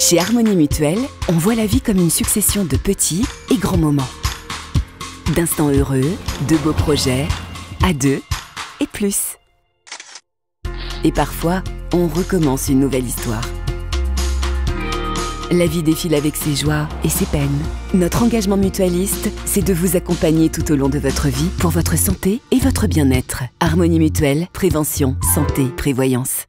Chez Harmonie Mutuelle, on voit la vie comme une succession de petits et grands moments. D'instants heureux, de beaux projets, à deux et plus. Et parfois, on recommence une nouvelle histoire. La vie défile avec ses joies et ses peines. Notre engagement mutualiste, c'est de vous accompagner tout au long de votre vie pour votre santé et votre bien-être. Harmonie Mutuelle, prévention, santé, prévoyance.